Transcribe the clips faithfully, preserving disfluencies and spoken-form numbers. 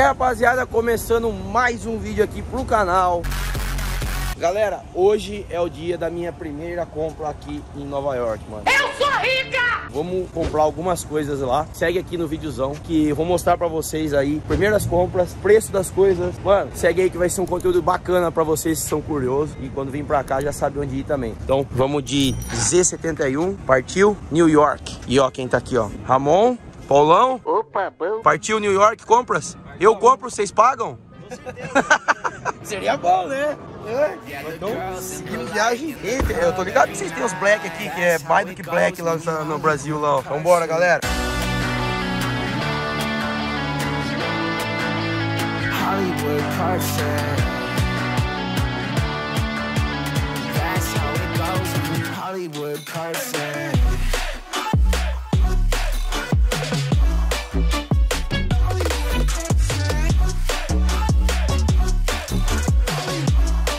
E aí, rapaziada, começando mais um vídeo aqui pro canal. Galera, hoje é o dia da minha primeira compra aqui em Nova York, mano. Eu sou rica! Vamos comprar algumas coisas lá. Segue aqui no videozão que eu vou mostrar pra vocês aí. Primeiras compras, preço das coisas. Mano, segue aí que vai ser um conteúdo bacana pra vocês que são curiosos. E quando vim pra cá já sabe onde ir também. Então vamos de Z setenta e um, partiu New York. E ó quem tá aqui, ó. Ramon, Paulão. Opa, bom. Partiu New York, compras? Eu compro, vocês pagam? Com certeza. Seria bom, né? É, então, viagem. Eita, eu tô ligado que vocês têm os black aqui, que é mais do que black lá no Brasil lá, ó. Vambora, galera. Hollywood Carson.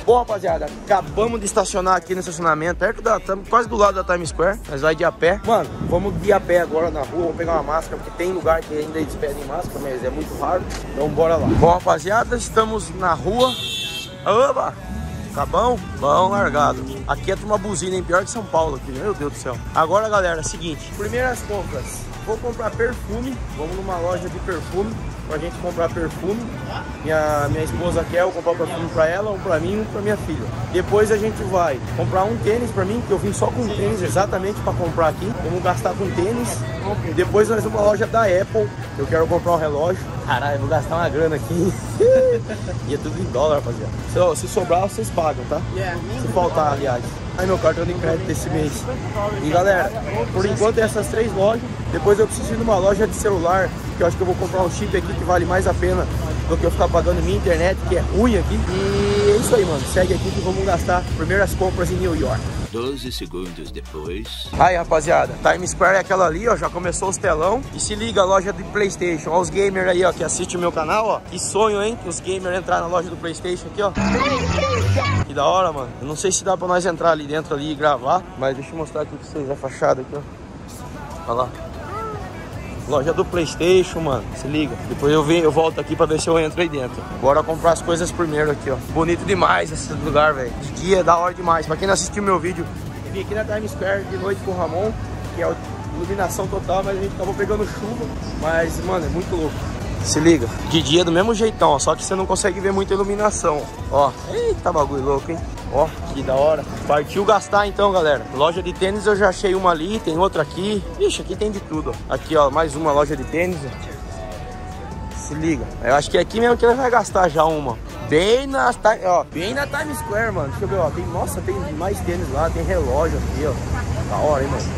Bom, rapaziada, acabamos de estacionar aqui no estacionamento, perto da, estamos quase do lado da Times Square, nós vai de a pé. Mano, vamos de a pé agora na rua, vamos pegar uma máscara, porque tem lugar que ainda eles pedem máscara, mas é muito raro, então bora lá. Bom, rapaziada, estamos na rua. Oba! Cabão, bom largado. Aqui é uma buzina, hein? Pior que São Paulo aqui, meu Deus do céu. Agora, galera, seguinte, primeiras compras. Vou comprar perfume, vamos numa loja de perfume pra gente comprar perfume. Minha, minha esposa quer, eu comprar perfume pra ela, um pra mim e um pra minha filha. Depois a gente vai comprar um tênis pra mim, que eu vim só com tênis exatamente pra comprar aqui. Vamos gastar com tênis. Depois nós vamos pra loja da Apple, eu quero comprar um relógio. Caralho, vou gastar uma grana aqui. E é tudo em dólar, rapaziada. Então, se sobrar, vocês pagam, tá? Se faltar, aliás. Ai, meu cartão de crédito desse mês. E galera, por enquanto é essas três lojas. Depois eu preciso ir numa loja de celular, que eu acho que eu vou comprar um chip aqui que vale mais a pena do que eu ficar pagando minha internet, que é ruim aqui. E é isso aí, mano. Segue aqui que vamos gastar primeiras compras em New York. doze segundos depois. Aí, rapaziada, Times Square é aquela ali, ó. Já começou os telão. E se liga, a loja de PlayStation. Ó, os gamers aí, ó, que assiste o meu canal, ó. Que sonho, hein? Que os gamers entrar na loja do PlayStation aqui, ó. Que da hora, mano. Eu não sei se dá pra nós entrar ali dentro ali e gravar, mas deixa eu mostrar aqui pra vocês a fachada aqui, ó. Olha lá. Loja do PlayStation, mano. Se liga. Depois eu, venho, eu volto aqui pra ver se eu entro aí dentro. Bora comprar as coisas primeiro aqui, ó. Bonito demais esse lugar, velho. De dia é da hora demais. Pra quem não assistiu meu vídeo, eu vim aqui na Times Square de noite com o Ramon, que é iluminação total, mas a gente acabou pegando chuva. Mas, mano, é muito louco. Se liga. De dia é do mesmo jeitão, ó. Só que você não consegue ver muita iluminação. Ó. Eita, bagulho louco, hein? Ó, que da hora. Partiu gastar então, galera. Loja de tênis eu já achei uma ali, tem outra aqui. Ixi, aqui tem de tudo, ó. Aqui, ó, mais uma loja de tênis. Se liga. Eu acho que é aqui mesmo que ele vai gastar já uma. Bem na, ó, bem na Times Square, mano. Deixa eu ver, ó. Tem, nossa, tem mais tênis lá, tem relógio aqui, ó. Da hora, hein, mano.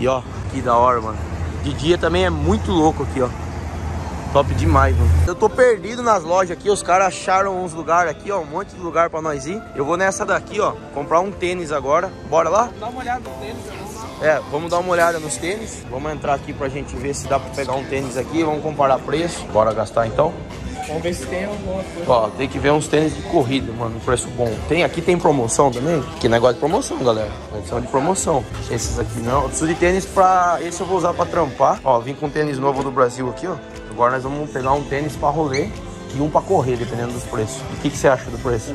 E, ó, que da hora, mano. De dia também é muito louco aqui, ó. Top demais, mano. Eu tô perdido nas lojas aqui. Os caras acharam uns lugares aqui, ó. Um monte de lugar pra nós ir. Eu vou nessa daqui, ó. Comprar um tênis agora. Bora lá? Vamos dar uma olhada nos tênis. É, vamos dar uma olhada nos tênis. Vamos entrar aqui pra gente ver se dá pra pegar um tênis aqui. Vamos comparar preço. Bora gastar, então. Vamos ver se tem alguma coisa. Ó, tem que ver uns tênis de corrida, mano. Preço bom. Tem aqui, tem promoção também? Que negócio de promoção, galera. Edição de promoção. Esses aqui não. Eu preciso de tênis pra... Esse eu vou usar pra trampar. Ó, vim com um tênis novo do Brasil aqui, ó. Agora nós vamos pegar um tênis pra rolê e um pra correr, dependendo dos preços. O que, que você acha do preço?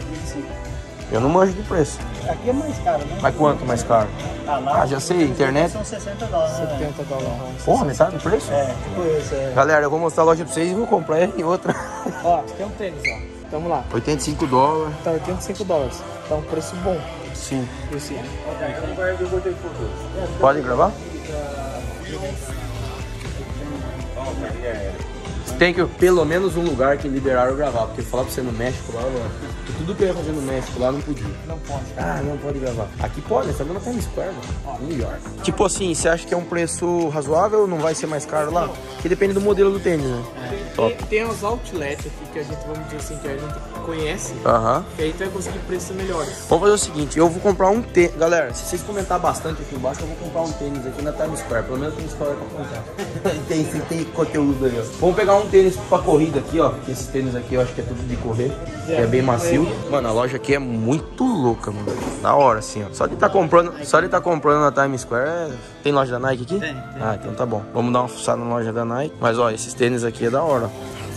Eu não manjo de preço. Aqui é mais caro, né? Mas quanto mais caro? Ah, lá, ah já sei, internet. São sessenta dólares. setenta dólares. Porra, metade do preço? É, tipo isso, é. Galera, eu vou mostrar a loja pra vocês e vou comprar e outra. Ó, tem um tênis, ó. Tamo lá. oitenta e cinco dólares. Tá, oitenta e cinco dólares. Tá um preço bom. Sim. Eu sim. Pode gravar? Tem que pelo menos um lugar que liberaram gravar, porque falar pra você no México lá, mano, tudo que eu ia fazer no México lá não podia. Não pode. Ah, não pode gravar. Aqui pode, essa não tá no Square, mano. New York. Tipo assim, você acha que é um preço razoável? Não vai ser mais caro lá? Porque depende do modelo do tênis, né? É. Tem, tem os outlets aqui que a gente, vamos dizer assim, que a gente conhece. Aham. Uh-huh. Que aí tu vai conseguir preços melhores. Vamos fazer o seguinte, eu vou comprar um tênis. Galera, se vocês comentarem bastante aqui embaixo, eu vou comprar um tênis aqui na Times Square. Pelo menos tem história pra contar. tem, tem, tem conteúdo aí, ó. Vamos pegar um tênis pra corrida aqui, ó. Esse tênis aqui eu acho que é tudo de correr. É, é bem macio. Mano, a loja aqui é muito louca, mano. Da hora, assim, ó. Só de tá comprando, só de tá comprando na Times Square é... Tem loja da Nike aqui? Tem, tem. Ah, então tá bom. Vamos dar uma fuçada na loja da Nike. Mas, ó, esses tênis aqui é da hora.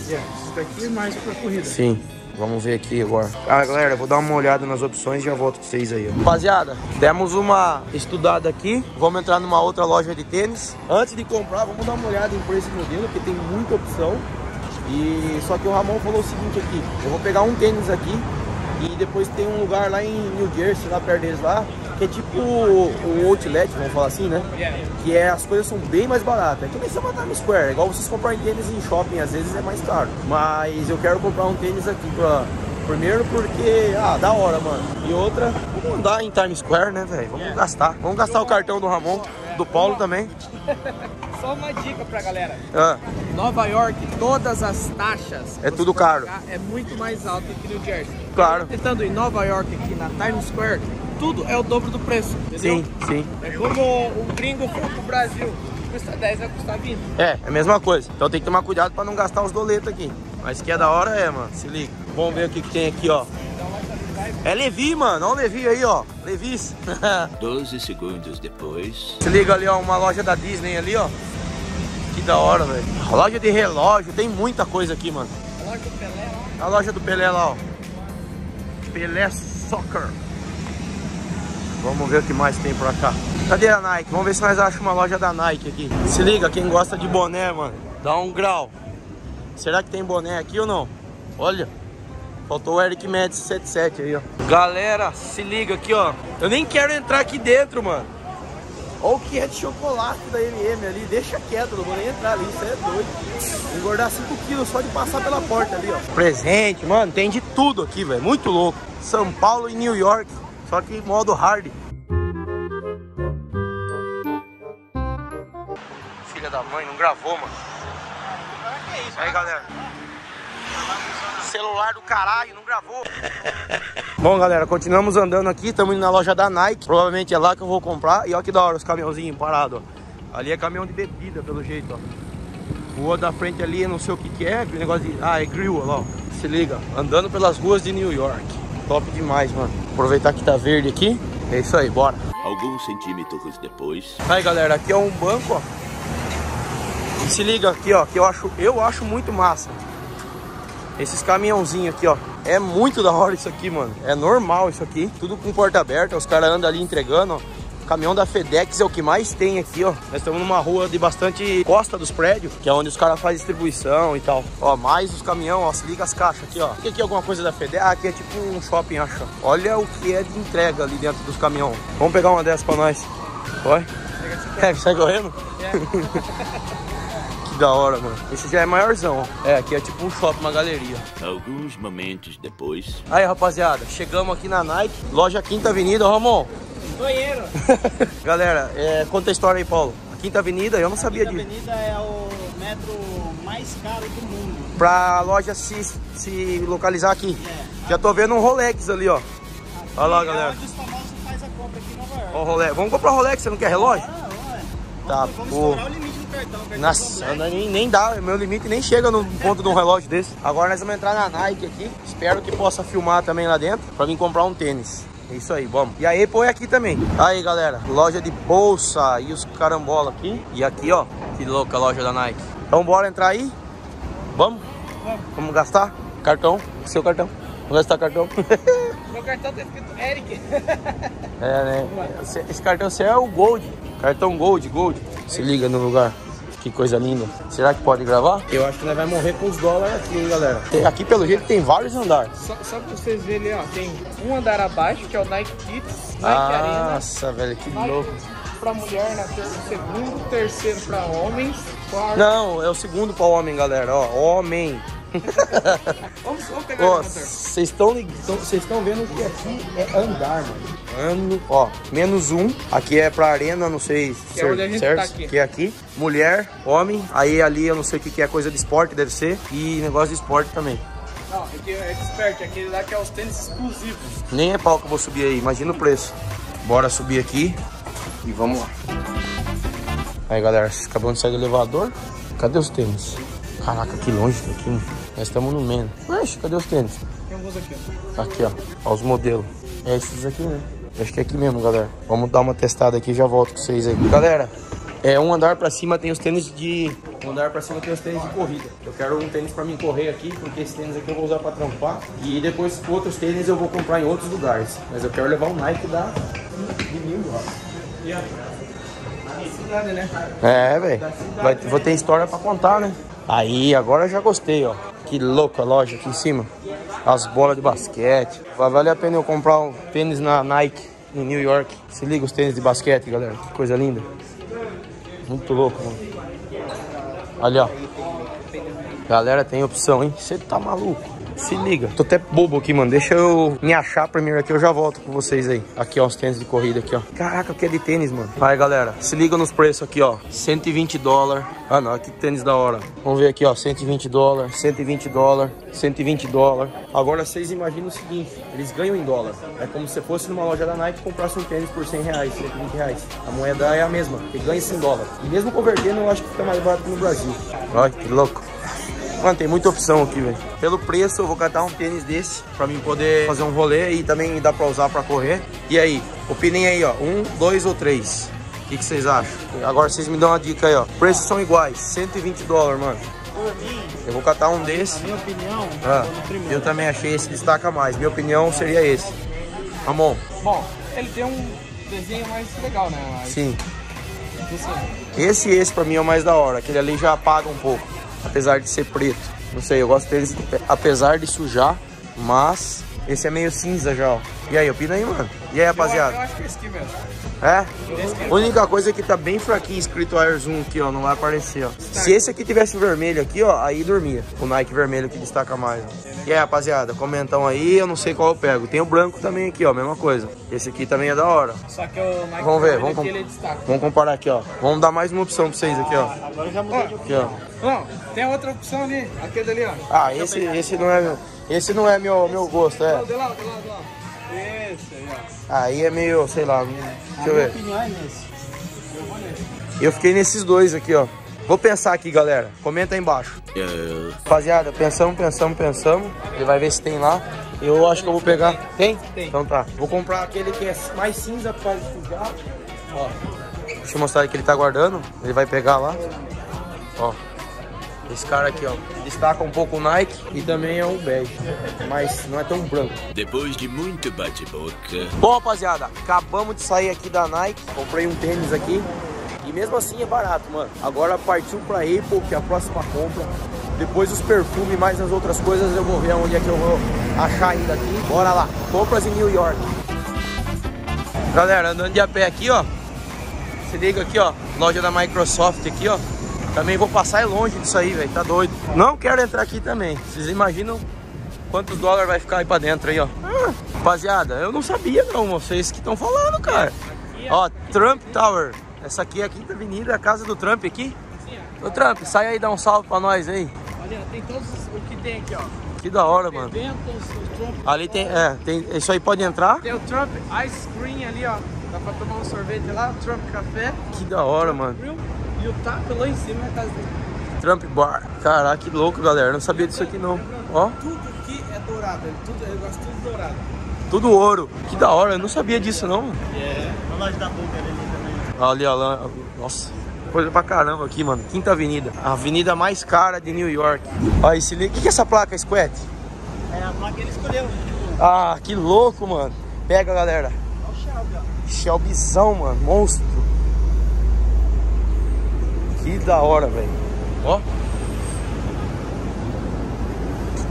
Yeah, isso daqui é mais pra corrida. Sim. Vamos ver aqui agora. Ah, galera, vou dar uma olhada nas opções e já volto pra vocês aí. Ó. Rapaziada, demos uma estudada aqui. Vamos entrar numa outra loja de tênis. Antes de comprar, vamos dar uma olhada em preço e modelo, porque tem muita opção. E só que o Ramon falou o seguinte aqui. Eu vou pegar um tênis aqui e depois tem um lugar lá em New Jersey, lá perto deles lá, que é tipo um outlet, vamos falar assim, né? Que é, as coisas são bem mais baratas. É que nem você Times Square, igual vocês comprarem tênis em shopping, às vezes é mais caro. Mas eu quero comprar um tênis aqui pra... Primeiro porque, ah, da hora, mano. E outra, vamos andar em Times Square, né, velho? Vamos gastar. Vamos gastar o cartão do Ramon, do Paulo também. Só uma dica pra galera. Ah. Nova York, todas as taxas... É tudo caro. É muito mais alto que New Jersey. Claro. Tentando em Nova York, aqui na Times Square... Tudo é o dobro do preço, entendeu? Sim, sim. É como o gringo foi pro Brasil, custa dez, vai custar vinte. É, é a mesma coisa. Então tem que tomar cuidado pra não gastar os doletos aqui. Mas que é da hora é, mano. Se liga. Vamos ver o que que tem aqui, ó. É Levi, mano. Olha o Levi aí, ó. Levis. doze segundos depois. Se liga ali, ó. Uma loja da Disney ali, ó. Que da hora, velho. Loja de relógio. Tem muita coisa aqui, mano. A loja do Pelé, ó. A loja do Pelé lá, ó. Pelé Soccer. Vamos ver o que mais tem pra cá. Cadê a Nike? Vamos ver se nós achamos uma loja da Nike aqui. Se liga, quem gosta de boné, mano, dá um grau. Será que tem boné aqui ou não? Olha, faltou o Erick Medici setenta e sete aí, ó. Galera, se liga aqui, ó. Eu nem quero entrar aqui dentro, mano. Olha o que é de chocolate da M e M ali. Deixa quieto, não vou nem entrar ali. Isso é doido. Vou engordar cinco quilos só de passar pela porta ali, ó. Presente, mano. Tem de tudo aqui, velho. Muito louco. São Paulo e New York. Só que em modo hard. Filha da mãe, não gravou, mano. Que é isso, aí, galera. Celular do caralho, não gravou. Bom, galera, continuamos andando aqui. Estamos indo na loja da Nike. Provavelmente é lá que eu vou comprar. E olha que da hora os caminhãozinhos parados, ó. Ali é caminhão de bebida, pelo jeito, ó. O outro da frente ali, não sei o que que é. O negócio de... Ah, é grill, ó. Se liga. Andando pelas ruas de New York. Top demais, mano. Aproveitar que tá verde aqui. É isso aí, bora. Alguns centímetros depois. Aí, galera, aqui é um banco, ó. E se liga aqui, ó, que eu acho, eu acho muito massa. Esses caminhãozinhos aqui, ó. É muito da hora isso aqui, mano. É normal isso aqui. Tudo com porta aberta. Os caras andam ali entregando, ó. Caminhão da FedEx é o que mais tem aqui, ó. Nós estamos numa rua de bastante costa dos prédios, que é onde os caras fazem distribuição e tal. Ó, mais os caminhões, ó, se liga as caixas aqui, ó. Fica aqui alguma coisa da FedEx. Ah, aqui é tipo um shopping, acho. Olha o que é de entrega ali dentro dos caminhões. Vamos pegar uma dessas pra nós. Vai? É, sai correndo? Que da hora, mano. Esse já é maiorzão, ó. É, aqui é tipo um shopping, uma galeria. Alguns momentos depois... Aí, rapaziada, chegamos aqui na Nike, loja Quinta Avenida, Ramon. Banheiro. Galera, é, conta a história aí, Paulo. A Quinta Avenida, eu não a sabia disso. A Quinta Avenida é o metro mais caro do mundo. Pra loja se, se localizar aqui. É, já tô vendo um Rolex ali, ó. Aqui olha lá, é galera. Onde os famosos fazem a compra aqui em Nova York. Ó, Rolex. Vamos comprar o Rolex, você não quer relógio? Não, tá, vamos, vamos estourar o limite do cartão. cartão Nossa, nem, nem dá. Meu limite nem chega no ponto de um relógio desse. Agora nós vamos entrar na Nike aqui. Espero que possa filmar também lá dentro pra mim comprar um tênis. É isso aí, vamos. E aí põe aqui também. Aí, galera, loja de bolsa e os carambola aqui. E aqui, ó, que louca a loja da Nike. Então bora entrar aí. Vamos? Vamos, vamos gastar? Cartão, seu cartão. Vou gastar cartão. Meu cartão tá escrito Erick. É, né? Esse, esse cartão seu é o Gold. Cartão Gold, Gold. Se liga no lugar. Que coisa linda. Será que pode gravar? Eu acho que nós vai morrer com os dólares aqui, hein, galera. Aqui, pelo jeito, tem vários andares. Só, só pra vocês verem, ó. Tem um andar abaixo, que é o Nike Kids, Nike Arena. Nossa, velho, que Nike louco. Pra mulher, né? Segundo, terceiro pra homens. Quarto. Não, é o segundo pra homem, galera. Ó, homem. vamos, vamos pegar o motor. Vocês estão vendo que aqui é andar, mano. Ano, ó, menos um. Aqui é pra arena, não sei se é certo. Tá aqui. Que é aqui. Mulher, homem. Aí ali eu não sei o que, que é coisa de esporte, deve ser. E negócio de esporte também. Não, aqui é expert, aquele lá que é os tênis exclusivos. Nem é pau que eu vou subir aí, imagina o preço. Bora subir aqui e vamos lá. Aí, galera, acabamos de sair do elevador. Cadê os tênis? Caraca, que longe daqui, mano. Nós estamos no menos. Mas cadê os tênis? Tem alguns aqui, ó. Aqui, ó. Ó, os modelos. É esses aqui, né? Acho que é aqui mesmo, galera. Vamos dar uma testada aqui e já volto com vocês aí. Galera, É, um andar pra cima tem os tênis de... Um andar pra cima tem os tênis de corrida. Eu quero um tênis pra mim correr aqui, porque esse tênis aqui eu vou usar pra trampar. E depois outros tênis eu vou comprar em outros lugares. Mas eu quero levar um Nike da... de mil dólares. Cidade, né? É, velho. Vou ter história pra contar, né? Aí, agora eu já gostei, ó. Que louca a loja aqui em cima. As bolas de basquete. Vai valer a pena eu comprar um tênis na Nike, em New York. Se liga os tênis de basquete, galera. Que coisa linda. Muito louco, mano. Olha, ó. Galera, tem opção, hein? Você tá maluco? Se liga. Tô até bobo aqui, mano. Deixa eu me achar primeiro aqui. Eu já volto com vocês aí. Aqui, ó. Os tênis de corrida aqui, ó. Caraca, que é de tênis, mano. Vai, galera. Se liga nos preços aqui, ó. cento e vinte dólares. Ah, não. Aqui tênis da hora. Vamos ver aqui, ó. cento e vinte dólares. cento e vinte dólares. cento e vinte dólares. Agora vocês imaginam o seguinte. Eles ganham em dólar. É como se fosse numa loja da Nike e comprasse um tênis por cem reais. cento e vinte reais. A moeda é a mesma. Você ganha em dólar. E mesmo convertendo, eu acho que fica mais barato no Brasil. Olha, que louco. Mano, tem muita opção aqui, velho. Pelo preço, eu vou catar um tênis desse pra mim poder fazer um rolê e também dá pra usar pra correr. E aí? Opinem aí, ó. Um, dois ou três? O que que vocês acham? Agora vocês me dão uma dica aí, ó. Preços são iguais. cento e vinte dólares, mano. Por mim, eu vou catar um desse. Minha opinião, ah, eu também achei esse destaca mais. Minha opinião seria esse. Ramon. Bom, ele tem um desenho mais legal, né? Mas... Sim. Esse e esse pra mim é o mais da hora. Aquele ali já apaga um pouco. Apesar de ser preto. Não sei, eu gosto deles. Apesar de sujar, mas esse é meio cinza já, ó. E aí, opina aí, mano. E aí, rapaziada? Eu acho que é esse aqui mesmo. É? A única coisa é que tá bem fraquinho escrito Air Zoom aqui, ó. Não vai aparecer, ó. Se esse aqui tivesse vermelho aqui, ó, aí dormia. O Nike vermelho que destaca mais, ó. E aí, rapaziada? Comentam aí, eu não sei qual eu pego. Tem o branco também aqui, ó. Mesma coisa. Esse aqui também é da hora. Só que o Nike vamos ver, vamos, com... ele destaca. Vamos comparar aqui, ó. Vamos dar mais uma opção pra vocês aqui, ó. Agora já mudou de opção. Não, tem outra opção ali. Aquele ali, ó. Ah, esse, esse não é... Esse não é meu, meu gosto, é. De lá, de lá, de lá. Esse aí, ó. Aí é meio, sei lá. Deixa eu ver. A minha opinião é nesse. Eu vou nesse. Eu fiquei nesses dois aqui, ó. Vou pensar aqui, galera. Comenta aí embaixo. Yeah. Rapaziada, pensamos, pensamos, pensamos. Ele vai ver se tem lá. Eu acho que eu vou pegar. Tem? Tem. Então tá. Vou comprar aquele que é mais cinza por causa de sujar. Ó. Deixa eu mostrar que ele tá guardando. Ele vai pegar lá. Ó. Esse cara aqui, ó, destaca um pouco o Nike e também é um bege, mas não é tão branco. Depois de muito bate-boca... Bom, rapaziada, acabamos de sair aqui da Nike, comprei um tênis aqui e mesmo assim é barato, mano. Agora partiu pra Apple, que é a próxima compra. Depois os perfumes, mais as outras coisas, eu vou ver onde é que eu vou achar ainda aqui. Bora lá, compras em New York. Galera, andando de a pé aqui, ó, se liga aqui, ó, loja da Microsoft aqui, ó. Também vou passar longe disso aí, velho. Tá doido. Não quero entrar aqui também. Vocês imaginam quantos dólares vai ficar aí pra dentro aí, ó. Ah, rapaziada, eu não sabia não. Vocês que estão falando, cara. É, ó, Trump Tower. Essa aqui é a Quinta Avenida, a casa do Trump aqui. Sim, ó. Ô, Trump, sai aí e dá um salve pra nós aí. Olha, tem todos o que tem aqui, ó. Que da hora, mano. Eventos, o Trump ali tem, é, tem... Isso aí pode entrar. Tem o Trump Ice Cream ali, ó. Dá pra tomar um sorvete lá, o Trump Café. Que da hora, mano. E o taco lá em cima na casa dele. Trump Bar. Caraca, que louco, galera. Não sabia disso aqui, não. Ó. Tudo aqui é dourado. Ele gosta tudo dourado. Tudo ouro. Que da hora. Eu não sabia disso, não. É. A loja da boca ali também. Ali, ó. Lá. Nossa. Coisa pra caramba aqui, mano. Quinta Avenida. A avenida mais cara de New York. Ó, esse... O que que é essa placa, Squat? É a placa que ele escolheu. Ah, que louco, mano. Pega, galera. Olha o Shelby, ó. Shelbyzão, mano. Monstro. Que da hora, velho. Ó.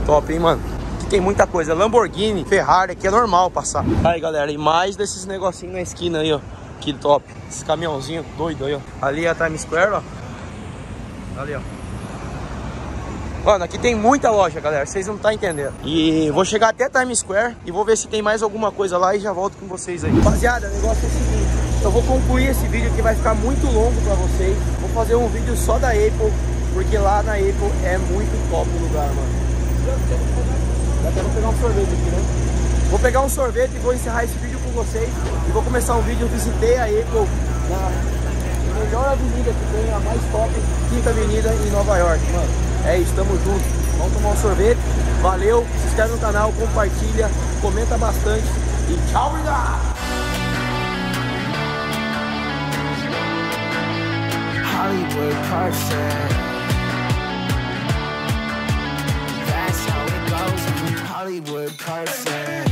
Top, hein, mano. Aqui tem muita coisa. Lamborghini, Ferrari, aqui é normal passar. Aí, galera, e mais desses negocinhos na esquina aí, ó. Que top. Esse caminhãozinho doido aí, ó. Ali é a Times Square, ó. Ali, ó. Mano, aqui tem muita loja, galera. Vocês não tá entendendo. E vou chegar até Times Square e vou ver se tem mais alguma coisa lá e já volto com vocês aí. Rapaziada, o negócio é o seguinte. Eu vou concluir esse vídeo que vai ficar muito longo pra vocês. Vou fazer um vídeo só da Apple, porque lá na Apple é muito top o lugar, mano. Até vou pegar um sorvete aqui, né? Vou pegar um sorvete e vou encerrar esse vídeo com vocês. E vou começar um vídeo. Eu visitei a Apple na melhor avenida que tem, a mais top, Quinta Avenida em Nova York, mano. É isso, tamo junto. Vamos tomar um sorvete. Valeu, se inscreve no canal, compartilha, comenta bastante. E tchau, obrigado! Hollywood perfect. That's how it goes when you're Hollywood perfect.